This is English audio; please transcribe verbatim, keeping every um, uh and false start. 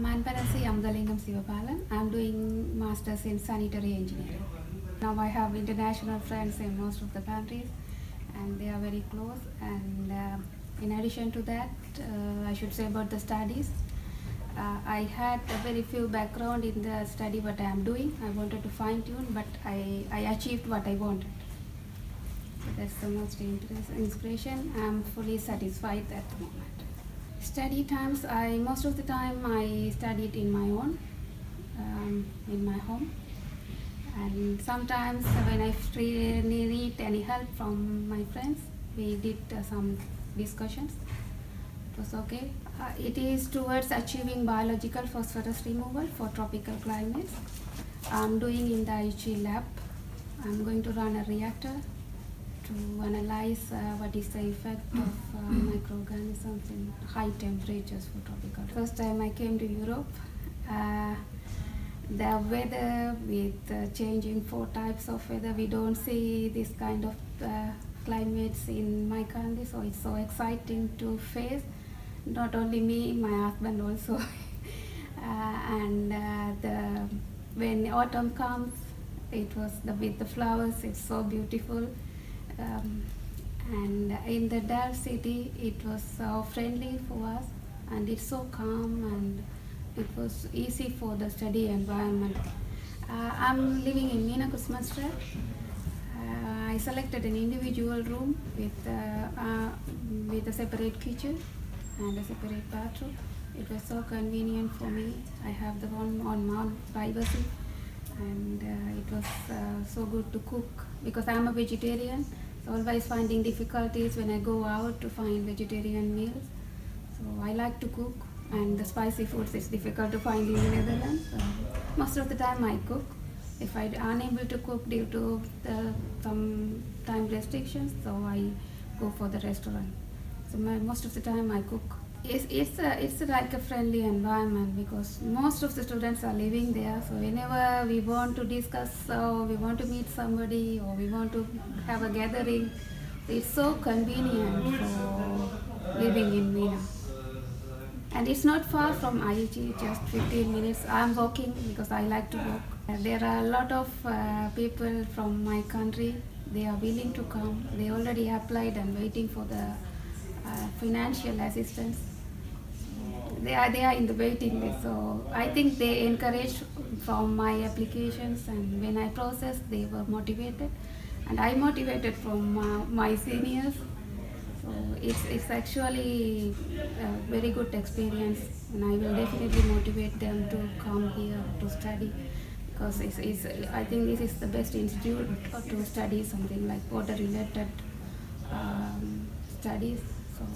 I'm Anparasi, I'm the Lingam Sivapalan. I'm doing Masters in Sanitary Engineering. Now I have international friends in most of the countries and they are very close, and uh, in addition to that, uh, I should say about the studies. Uh, I had a very few background in the study what I am doing. I wanted to fine tune, but I, I achieved what I wanted. So that's the most inspiration. I'm fully satisfied at the moment. Study times, I most of the time I studied in my own, um, in my home, and sometimes when I really need any help from my friends, we did uh, some discussions. It was okay. Uh, it is towards achieving biological phosphorus removal for tropical climates. I'm doing in the I H E lab. I'm going to run a reactor to analyze uh, what is the effect of uh, microorganisms in high temperatures for tropical. First time I came to Europe, uh, the weather with uh, changing four types of weather, we don't see this kind of uh, climates in my country, so it's so exciting to face, not only me, my husband also. uh, and uh, the, when autumn comes, it was the, with the flowers, it's so beautiful. Um, and in the Delft city, it was so friendly for us, and it's so calm, and it was easy for the study environment. Uh, I'm living in Meena Kusmasra. Uh, I selected an individual room with uh, uh, with a separate kitchen and a separate bathroom. It was so convenient for me. I have the one on my own privacy, and uh, it was uh, so good to cook because I'm a vegetarian. So always finding difficulties when I go out to find vegetarian meals. So I like to cook, and the spicy foods is difficult to find in the Netherlands. So most of the time I cook. If I'm unable to cook due to the, some time restrictions, so I go for the restaurant. So my, most of the time I cook. It's, it's, a, it's like a friendly environment because most of the students are living there. So whenever we want to discuss or we want to meet somebody or we want to have a gathering, it's so convenient for living in MENA. And it's not far from I H E, just fifteen minutes. I'm walking because I like to walk. There are a lot of uh, people from my country. They are willing to come. They already applied and waiting for the Uh, financial assistance. They are they are in the waiting list, so I think they encouraged from my applications, and when I processed, they were motivated, and I motivated from uh, my seniors. So it's it's actually a very good experience, and I will definitely motivate them to come here to study because it's, it's I think this is the best institute to study something like water related um, studies. So